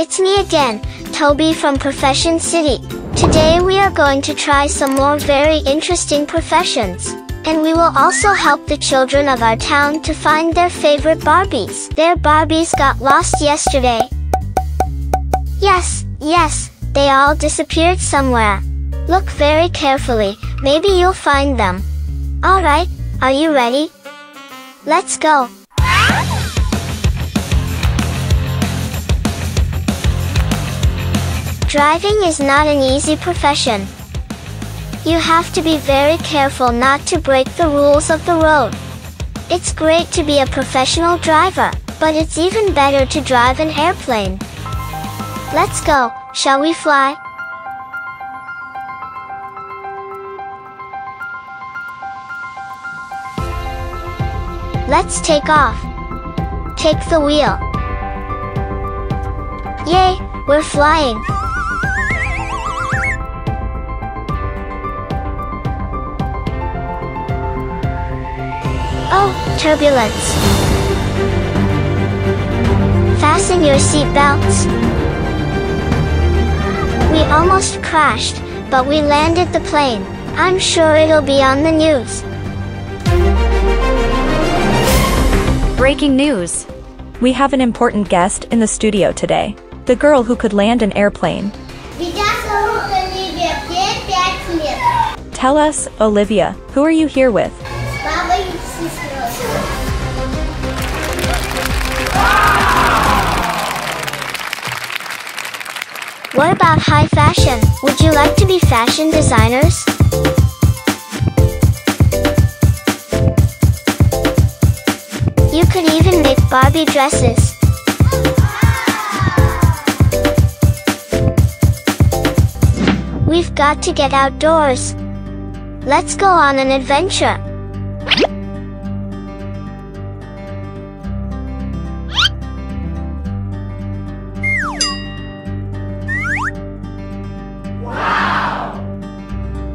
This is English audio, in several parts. It's me again, Toby from Profession City. Today we are going to try some more very interesting professions. And we will also help the children of our town to find their favorite Barbies. Their Barbies got lost yesterday. Yes, they all disappeared somewhere. Look very carefully, maybe you'll find them. Alright, are you ready? Let's go! Driving is not an easy profession. You have to be very careful not to break the rules of the road. It's great to be a professional driver, but it's even better to drive an airplane. Let's go, shall we fly? Let's take off. Take the wheel. Yay, we're flying! Oh, turbulence. Fasten your seat belts. We almost crashed, but we landed the plane. I'm sure it'll be on the news. Breaking news. We have an important guest in the studio today. The girl who could land an airplane. Tell us, Olivia, who are you here with? What about high fashion? Would you like to be fashion designers? You could even make Barbie dresses. We've got to get outdoors. Let's go on an adventure.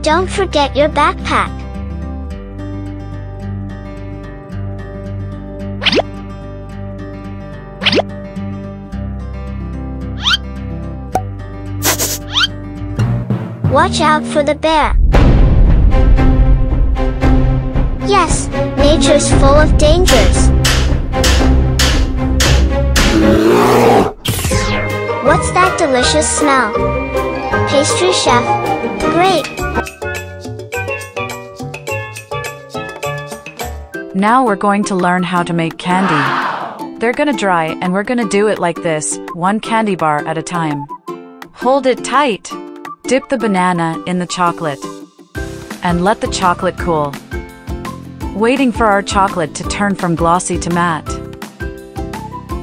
Don't forget your backpack. Watch out for the bear. Yes, nature's full of dangers. What's that delicious smell? Pastry chef. Great. Now we're going to learn how to make candy. Wow. They're gonna dry and we're gonna do it like this, one candy bar at a time. Hold it tight. Dip the banana in the chocolate. And let the chocolate cool. Waiting for our chocolate to turn from glossy to matte.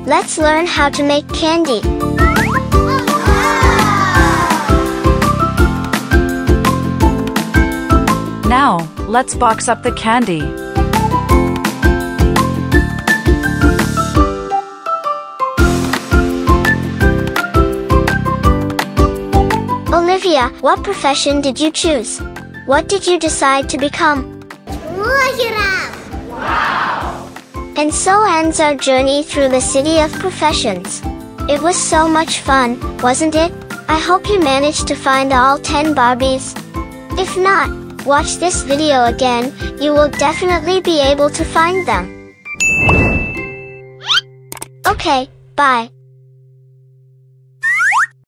Let's learn how to make candy. Now, let's box up the candy. Olivia, what profession did you choose? What did you decide to become? Wow! And so ends our journey through the city of professions. It was so much fun, wasn't it? I hope you managed to find all 10 Barbies. If not, watch this video again, you will definitely be able to find them. Okay, bye.